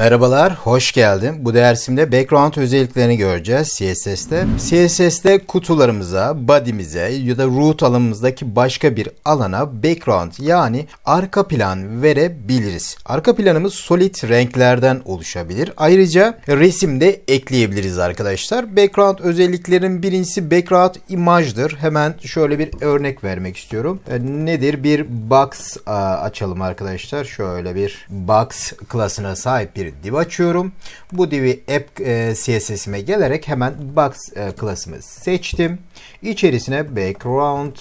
Merhabalar, hoş geldin. Bu dersimde background özelliklerini göreceğiz CSS'te. CSS'te kutularımıza, body'mize ya da root alanımızdaki başka bir alana background yani arka plan verebiliriz. Arka planımız solid renklerden oluşabilir. Ayrıca resim de ekleyebiliriz arkadaşlar. Background özelliklerin birincisi background imajdır. Hemen şöyle bir örnek vermek istiyorum. Nedir? Bir box açalım arkadaşlar. Şöyle bir box klasına sahip bir div açıyorum. Bu divi app CSS'ime gelerek hemen box klasımı seçtim. İçerisine background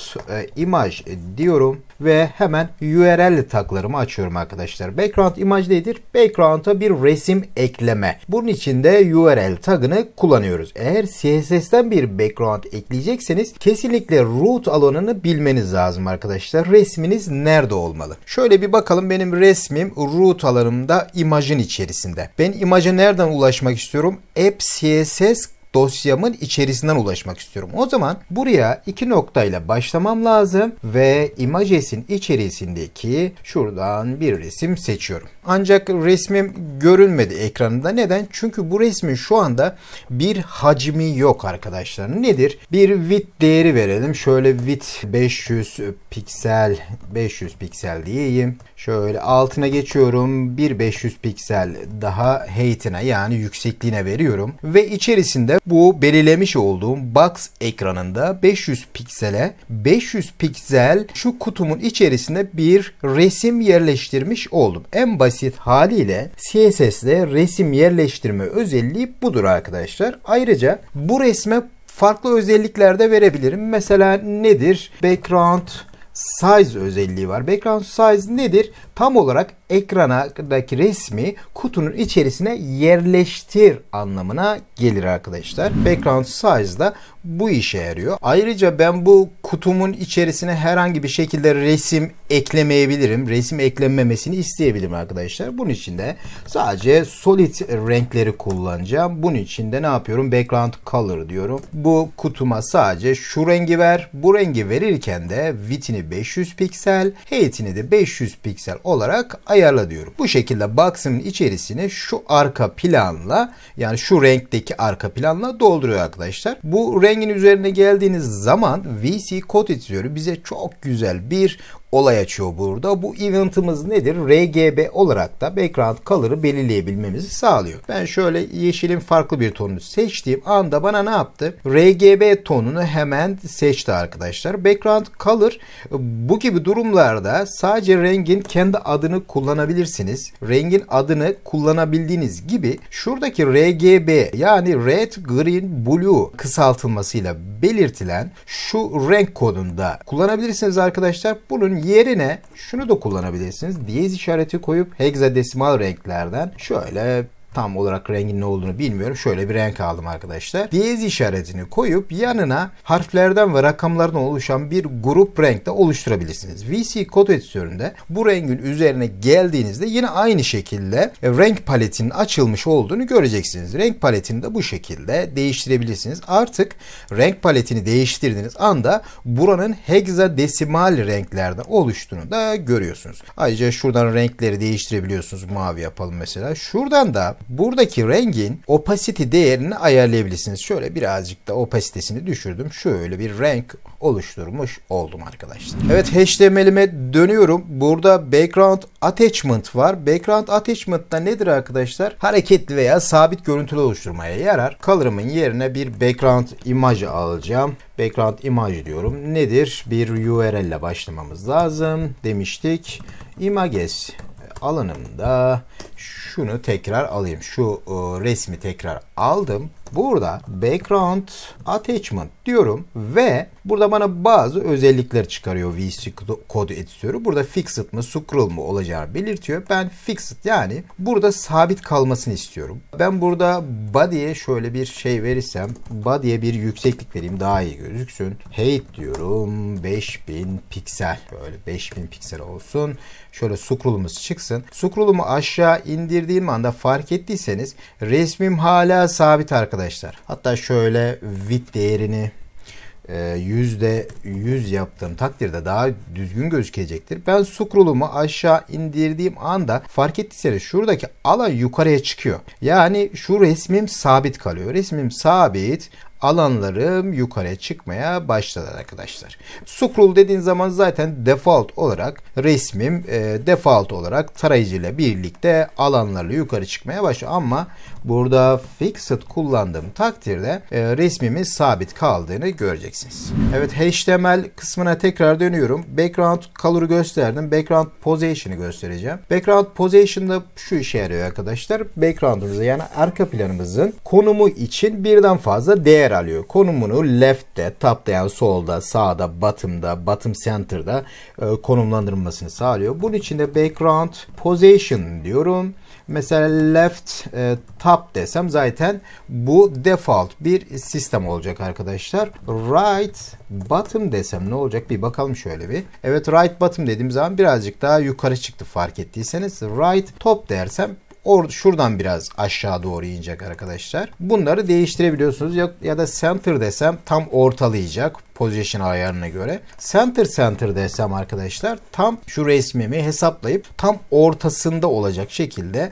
imaj diyorum ve hemen URL taglarımı açıyorum arkadaşlar. Background imaj nedir? Background'a bir resim ekleme. Bunun için de URL tagını kullanıyoruz. Eğer CSS'ten bir background ekleyecekseniz kesinlikle root alanını bilmeniz lazım arkadaşlar. Resminiz nerede olmalı? Şöyle bir bakalım, benim resmim root alanımda imajın içerisinde. Ben imaja nereden ulaşmak istiyorum? App CSS dosyamın içerisinden ulaşmak istiyorum. O zaman buraya 2 noktayla başlamam lazım ve images'in içerisindeki şuradan bir resim seçiyorum. Ancak resmim görünmedi ekranında. Neden? Çünkü bu resmin şu anda bir hacmi yok arkadaşlar. Nedir? Bir width değeri verelim. Şöyle width 500 piksel diyeyim. Şöyle altına geçiyorum. Bir 500 piksel daha height'ine yani yüksekliğine veriyorum ve içerisinde bu belirlemiş olduğum box ekranında 500 piksele 500 piksel şu kutumun içerisinde bir resim yerleştirmiş oldum. En basit haliyle CSS'de resim yerleştirme özelliği budur arkadaşlar. Ayrıca bu resme farklı özellikler de verebilirim. Mesela nedir? Background size özelliği var. Background size nedir? Tam olarak ekrandaki resmi kutunun içerisine yerleştir anlamına gelir arkadaşlar. Background size da bu işe yarıyor. Ayrıca ben bu kutumun içerisine herhangi bir şekilde resim eklemeyebilirim. Resim eklenmemesini isteyebilirim arkadaşlar. Bunun için de sadece solid renkleri kullanacağım. Bunun için de ne yapıyorum? Background color diyorum. Bu kutuma sadece şu rengi ver. Bu rengi verirken de width'ini 500 piksel, height'ini de 500 piksel olarak ayarla diyorum. Bu şekilde box'ın içerisine şu arka planla, yani şu renkteki arka planla dolduruyor arkadaşlar. Bu rengin üzerine geldiğiniz zaman VC Code editörü bize çok güzel bir olay açıyor burada. Bu event'ımız nedir? RGB olarak da background color'ı belirleyebilmemizi sağlıyor. Ben şöyle yeşilin farklı bir tonunu seçtiğim anda bana ne yaptı? RGB tonunu hemen seçti arkadaşlar. Background color bu gibi durumlarda sadece rengin kendi adını kullanabilirsiniz. Rengin adını kullanabildiğiniz gibi şuradaki RGB yani red, green, blue kısaltılmasıyla belirtilen şu renk kodunda kullanabilirsiniz arkadaşlar. Bunun yerine şunu da kullanabilirsiniz. Diyez işareti koyup hexadesimal renklerden şöyle, tam olarak rengin ne olduğunu bilmiyorum. Şöyle bir renk aldım arkadaşlar. Diyez işaretini koyup yanına harflerden ve rakamlardan oluşan bir grup renkte oluşturabilirsiniz. VC Code editöründe bu rengin üzerine geldiğinizde yine aynı şekilde renk paletinin açılmış olduğunu göreceksiniz. Renk paletini de bu şekilde değiştirebilirsiniz. Artık renk paletini değiştirdiğiniz anda buranın hexadesimal renklerden oluştuğunu da görüyorsunuz. Ayrıca şuradan renkleri değiştirebiliyorsunuz. Mavi yapalım mesela. Şuradan da buradaki rengin opacity değerini ayarlayabilirsiniz. Şöyle birazcık da opasitesini düşürdüm. Şöyle bir renk oluşturmuş oldum arkadaşlar. Evet, HTML'ime dönüyorum. Burada background attachment var. Background attachment da nedir arkadaşlar? Hareketli veya sabit görüntülü oluşturmaya yarar. Color'ımın yerine bir background imajı alacağım. Background imaj diyorum. Nedir? Bir URL ile başlamamız lazım demiştik. Images alanımda şunu tekrar alayım. Şu resmi tekrar aldım. Burada background attachment diyorum ve burada bana bazı özellikler çıkarıyor VC Code editörü. Burada fixed mı, scroll mu olacağını belirtiyor. Ben fixed yani burada sabit kalmasını istiyorum. Ben burada body'ye şöyle bir şey verirsem, body'ye bir yükseklik vereyim daha iyi gözüksün. Height diyorum 5000 piksel. Böyle 5000 piksel olsun. Şöyle scroll'umuz çıksın. Scroll'umu aşağı indirdiğim anda fark ettiyseniz resmim hala sabit arkadaşlar. Hatta şöyle width değerini %100 yaptığım takdirde daha düzgün gözükecektir. Ben scroll'umu aşağı indirdiğim anda fark ettiyseniz şuradaki alan yukarıya çıkıyor. Yani şu resmim sabit kalıyor. Resmim sabit, alanlarım yukarıya çıkmaya başladı arkadaşlar. Scroll dediğin zaman zaten default olarak resmim default olarak tarayıcıyla birlikte alanlarla yukarı çıkmaya başlıyor. Ama burada fixed kullandığım takdirde resmimin sabit kaldığını göreceksiniz. Evet, HTML kısmına tekrar dönüyorum. Background color'u gösterdim. Background position'ı göstereceğim. Background position'da şu işe yarıyor arkadaşlar. Background'ımızı, yani arka planımızın konumu için birden fazla değer alıyor. Konumunu left'te, top'ta yani solda, sağda, bottom'da, bottom center'da konumlandırılmasını sağlıyor. Bunun için de background position diyorum. Mesela left top desem zaten bu default bir sistem olacak arkadaşlar. Right bottom desem ne olacak? Bir bakalım şöyle bir. Evet, right bottom dediğim zaman birazcık daha yukarı çıktı fark ettiyseniz. Right top dersem şuradan biraz aşağı doğru inecek arkadaşlar. Bunları değiştirebiliyorsunuz. Ya da center desem tam ortalayacak. Position ayarına göre. Center desem arkadaşlar tam şu resmimi hesaplayıp tam ortasında olacak şekilde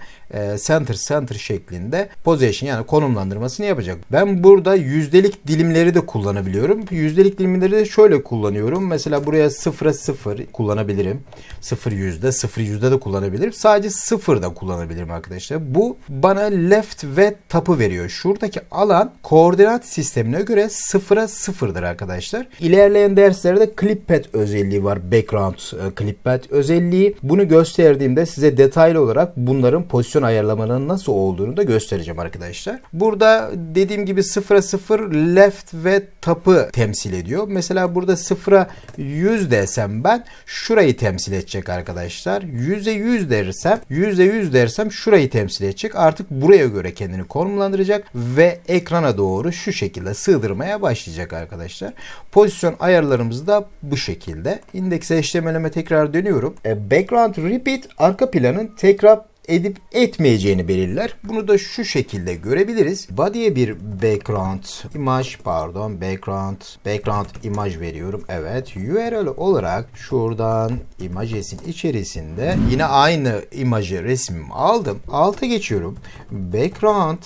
center şeklinde position yani konumlandırmasını yapacak. Ben burada yüzdelik dilimleri de kullanabiliyorum. Yüzdelik dilimleri de şöyle kullanıyorum. Mesela buraya 0'a 0 kullanabilirim. 0 yüzde de kullanabilirim. Sadece 0 da kullanabilirim arkadaşlar. Bu bana left ve top'u veriyor. Şuradaki alan koordinat sistemine göre 0'a 0'dır arkadaşlar. İlerleyen derslerde clipped özelliği var. Background clipped özelliği. Bunu gösterdiğimde size detaylı olarak bunların pozisyon ayarlamanın nasıl olduğunu da göstereceğim arkadaşlar. Burada dediğim gibi 0'a 0 left ve top'ı temsil ediyor. Mesela burada 0'a 100 desem ben şurayı temsil edecek arkadaşlar. 100'e 100 dersem şurayı temsil edecek. Artık buraya göre kendini konumlandıracak ve ekrana doğru şu şekilde sığdırmaya başlayacak arkadaşlar. Pozisyon ayarlarımız da bu şekilde. Index'e, HTML'ime tekrar dönüyorum. Background repeat arka planın tekrar edip etmeyeceğini belirler. Bunu da şu şekilde görebiliriz. Body'ye bir background imaj veriyorum. Evet. URL olarak şuradan imajesin içerisinde yine aynı imajı resmimi aldım. Alta geçiyorum. Background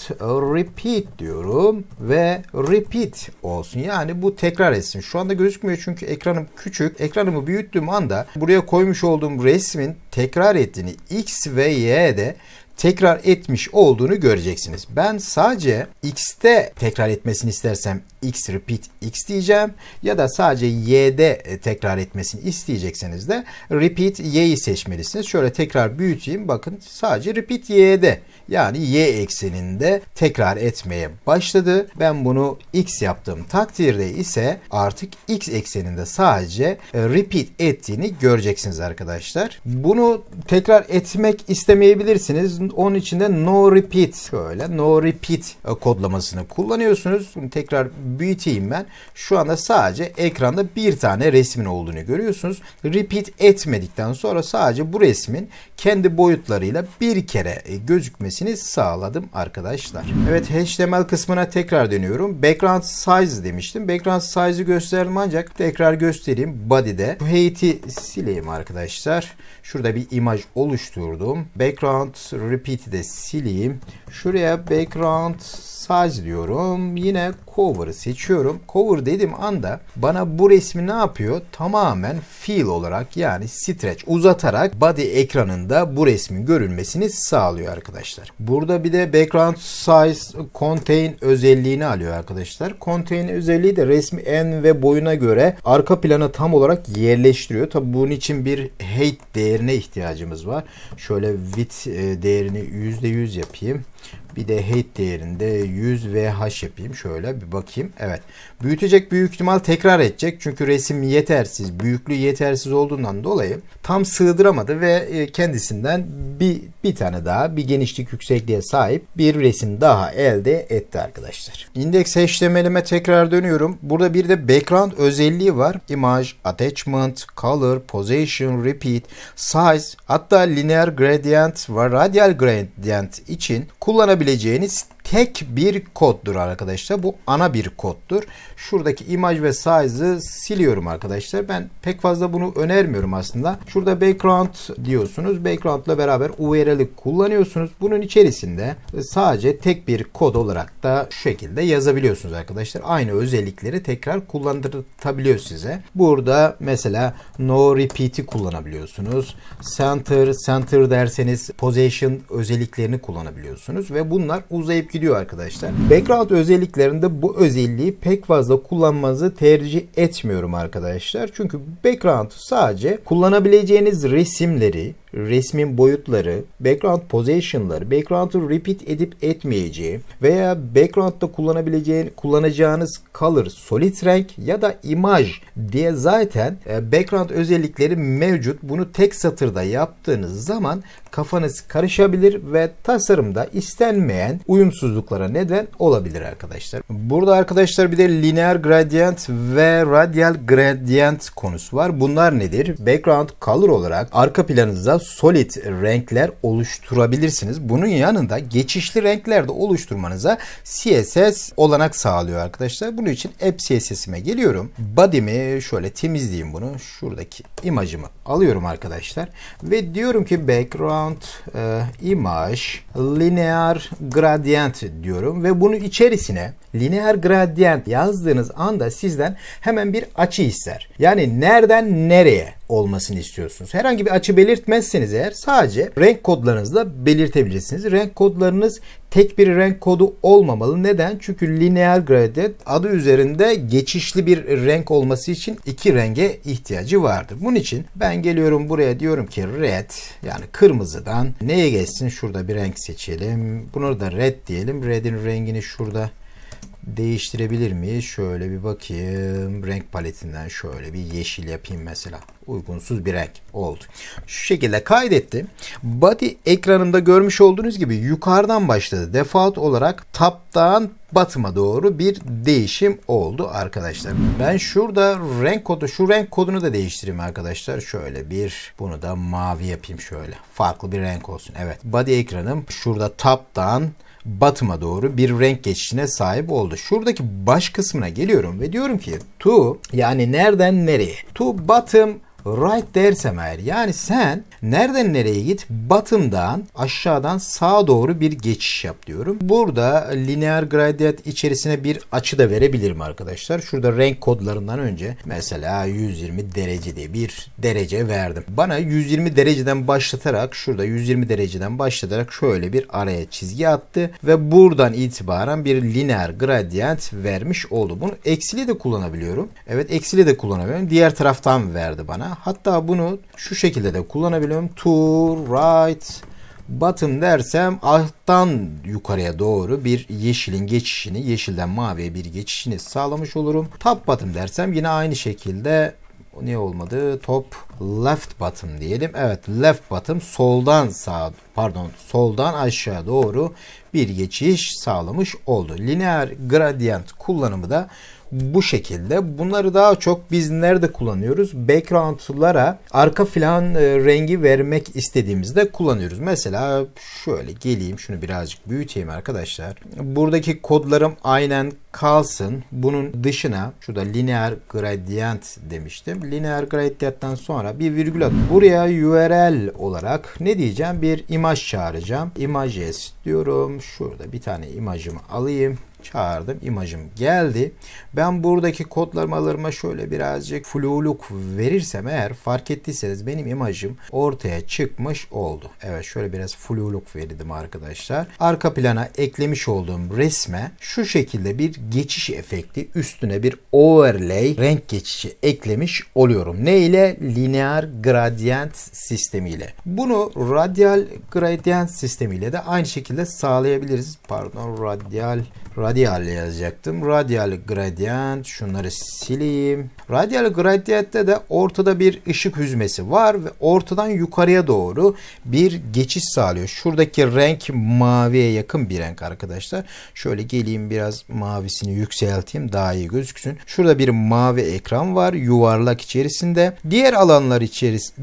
repeat diyorum ve repeat olsun. Yani bu tekrar etsin. Şu anda gözükmüyor çünkü ekranım küçük. Ekranımı büyüttüğüm anda buraya koymuş olduğum resmin tekrar ettiğini X ve Y de tekrar etmiş olduğunu göreceksiniz. Ben sadece X'te tekrar etmesini istersem X repeat X diyeceğim. Ya da sadece Y'de tekrar etmesini isteyecekseniz de repeat Y'yi seçmelisiniz. Şöyle tekrar büyüteyim. Bakın sadece repeat Y'de, yani Y ekseninde tekrar etmeye başladı. Ben bunu X yaptığım takdirde ise artık X ekseninde sadece repeat ettiğini göreceksiniz arkadaşlar. Bunu tekrar etmek istemeyebilirsiniz. Onun için de no repeat, şöyle no repeat kodlamasını kullanıyorsunuz. Bunu tekrar büyüteyim ben. Şu anda sadece ekranda bir tane resmin olduğunu görüyorsunuz. Repeat etmedikten sonra sadece bu resmin kendi boyutlarıyla bir kere gözükmesini sağladım arkadaşlar. Evet, HTML kısmına tekrar dönüyorum. Background size demiştim. Background size'ı gösterdim ancak tekrar göstereyim. Body'de height'i sileyim arkadaşlar. Şurada bir imaj oluşturdum. Background repeat'i de sileyim. Şuraya background size diyorum. Yine cover'ı seçiyorum. Cover dediğim anda bana bu resmi ne yapıyor? Tamamen fill olarak, yani stretch, uzatarak body ekranında bu resmin görülmesini sağlıyor arkadaşlar. Burada bir de background size contain özelliğini alıyor arkadaşlar. Contain özelliği de resmi en ve boyuna göre arka plana tam olarak yerleştiriyor. Tabi bunun için bir height değerine ihtiyacımız var. Şöyle width değerini %100 yapayım. Bir de height değerinde 100 VH yapayım. Şöyle bir bakayım. Evet. Büyütecek, büyük ihtimal tekrar edecek. Çünkü resim yetersiz. Büyüklüğü yetersiz olduğundan dolayı tam sığdıramadı ve kendisinden bir tane daha, bir genişlik yüksekliğe sahip bir resim daha elde etti arkadaşlar. Index HTML'ime tekrar dönüyorum. Burada bir de background özelliği var. Image, attachment, color, position, repeat, size, hatta linear gradient ve radial gradient için kullanabileceğiniz tek bir koddur arkadaşlar. Bu ana bir koddur. Şuradaki imaj ve size'ı siliyorum arkadaşlar. Ben pek fazla bunu önermiyorum aslında. Şurada background diyorsunuz. Background ile beraber URL'i kullanıyorsunuz. Bunun içerisinde sadece tek bir kod olarak da şu şekilde yazabiliyorsunuz arkadaşlar. Aynı özellikleri tekrar kullandırtabiliyor size. Burada mesela no repeat'i kullanabiliyorsunuz. Center derseniz position özelliklerini kullanabiliyorsunuz ve bunlar uzayıp gidiyor arkadaşlar. Background özelliklerinde bu özelliği pek fazla kullanmanızı tercih etmiyorum arkadaşlar. Çünkü background sadece kullanabileceğiniz resimleri, resmin boyutları, background position'ları, background'u repeat edip etmeyeceği veya background'da kullanacağınız color, solid renk ya da imaj diye zaten background özellikleri mevcut. Bunu tek satırda yaptığınız zaman kafanız karışabilir ve tasarımda istenmeyen uyumsuzluklara neden olabilir arkadaşlar. Burada arkadaşlar bir de linear gradient ve radial gradient konusu var. Bunlar nedir? Background color olarak arka planınıza solid renkler oluşturabilirsiniz. Bunun yanında geçişli renkler de oluşturmanıza CSS olanak sağlıyor arkadaşlar. Bunun için App CSS'ime geliyorum. Body'mi şöyle temizleyeyim bunu. Şuradaki imajımı alıyorum arkadaşlar. Ve diyorum ki background image linear gradient diyorum. Ve bunun içerisine linear gradient yazdığınız anda sizden hemen bir açı ister. Yani nereden nereye olmasını istiyorsunuz. Herhangi bir açı belirtmezseniz eğer sadece renk kodlarınızla belirtebilirsiniz. Renk kodlarınız tek bir renk kodu olmamalı. Neden? Çünkü linear gradient adı üzerinde geçişli bir renk olması için iki renge ihtiyacı vardır. Bunun için ben geliyorum buraya, diyorum ki red, yani kırmızıdan neye geçsin? Şurada bir renk seçelim. Bunu da red diyelim. Red'in rengini şurada değiştirebilir miyiz? Şöyle bir bakayım. Renk paletinden şöyle bir yeşil yapayım mesela. Uygunsuz bir renk oldu. Şu şekilde kaydettim. Body ekranımda görmüş olduğunuz gibi yukarıdan başladı. Default olarak top'tan batıma doğru bir değişim oldu arkadaşlar. Ben şurada renk kodu, şu renk kodunu da değiştireyim arkadaşlar. Şöyle bir, bunu da mavi yapayım şöyle. Farklı bir renk olsun. Evet. Body ekranım şurada top'tan batıma doğru bir renk geçişine sahip oldu. Şuradaki baş kısmına geliyorum ve diyorum ki to, yani nereden nereye. To bottom right dersem eğer, yani sen nereden nereye git, batımdan aşağıdan sağa doğru bir geçiş yap diyorum. Burada linear gradient içerisine bir açı da verebilirim arkadaşlar. Şurada renk kodlarından önce mesela 120 derece diye bir derece verdim. Bana 120 dereceden başlatarak, şurada 120 dereceden başlatarak şöyle bir araya çizgi attı ve buradan itibaren bir linear gradient vermiş oldu. Bunu eksili de kullanabiliyorum. Evet, eksili de kullanabiliyorum. Diğer taraftan verdi bana. Hatta bunu şu şekilde de kullanabiliyorum. To right bottom dersem alttan yukarıya doğru bir yeşilin geçişini, yeşilden maviye bir geçişini sağlamış olurum. Top bottom dersem yine aynı şekilde, ne olmadı? Top left bottom diyelim. Evet, left bottom soldan sağa, pardon, soldan aşağı doğru bir geçiş sağlamış oldu. Linear gradient kullanımı da bu şekilde. Bunları daha çok biz nerede kullanıyoruz? Background'lara arka plan rengi vermek istediğimizde kullanıyoruz. Mesela şöyle geleyim, şunu birazcık büyüteyim arkadaşlar. Buradaki kodlarım aynen kalsın. Bunun dışına şurada linear gradient demiştim. Linear gradient'ten sonra bir virgül at. Buraya URL olarak ne diyeceğim? Bir imaj çağıracağım. Images diyorum. Şurada bir tane imajımı alayım. Çağırdım. İmajım geldi. Ben buradaki kodlamalarıma şöyle birazcık fluluk verirsem eğer, fark ettiyseniz benim imajım ortaya çıkmış oldu. Evet, şöyle biraz fluluk verdim arkadaşlar. Arka plana eklemiş olduğum resme şu şekilde bir geçiş efekti, üstüne bir overlay renk geçişi eklemiş oluyorum. Ne ile? Linear gradient sistemiyle. Bunu radial gradient sistemiyle de aynı şekilde sağlayabiliriz. Pardon, radial yazacaktım. Radial gradient. Şunları sileyim. Radial gradient'te de ortada bir ışık hüzmesi var ve ortadan yukarıya doğru bir geçiş sağlıyor. Şuradaki renk maviye yakın bir renk arkadaşlar. Şöyle geleyim, biraz mavi mavisini yükselteyim daha iyi gözüksün. Şurada bir mavi ekran var yuvarlak içerisinde.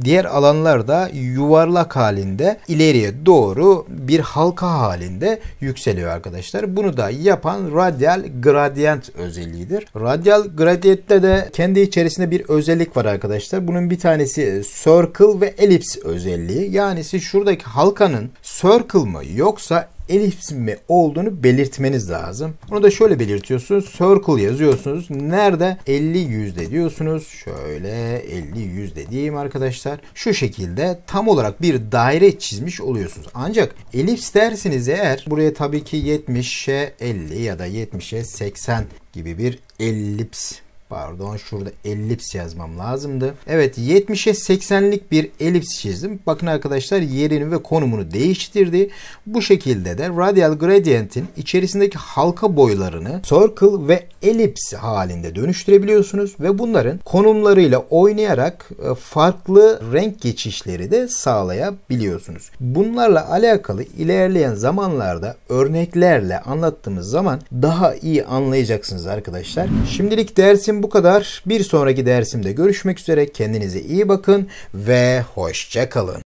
Diğer alanlar da yuvarlak halinde ileriye doğru bir halka halinde yükseliyor arkadaşlar. Bunu da yapan radial gradient özelliğidir. Radial gradient'te de kendi içerisinde bir özellik var arkadaşlar. Bunun bir tanesi circle ve elips özelliği. Yani siz şuradaki halkanın circle mı yoksa elips mi olduğunu belirtmeniz lazım. Bunu da şöyle belirtiyorsunuz. Circle yazıyorsunuz. Nerede? 50-100 diyorsunuz. Şöyle 50-100 diyeyim arkadaşlar. Şu şekilde tam olarak bir daire çizmiş oluyorsunuz. Ancak elips dersiniz eğer buraya tabii ki 70'e 50 ya da 70'e 80 gibi bir elips. Pardon şurada elips yazmam lazımdı. Evet 70'e 80'lik bir elips çizdim. Bakın arkadaşlar yerini ve konumunu değiştirdi. Bu şekilde de radial gradient'in içerisindeki halka boylarını circle ve elips halinde dönüştürebiliyorsunuz. Ve bunların konumlarıyla oynayarak farklı renk geçişleri de sağlayabiliyorsunuz. Bunlarla alakalı ilerleyen zamanlarda örneklerle anlattığımız zaman daha iyi anlayacaksınız arkadaşlar. Şimdilik dersim bu kadar. Bir sonraki dersimde görüşmek üzere. Kendinize iyi bakın ve hoşça kalın.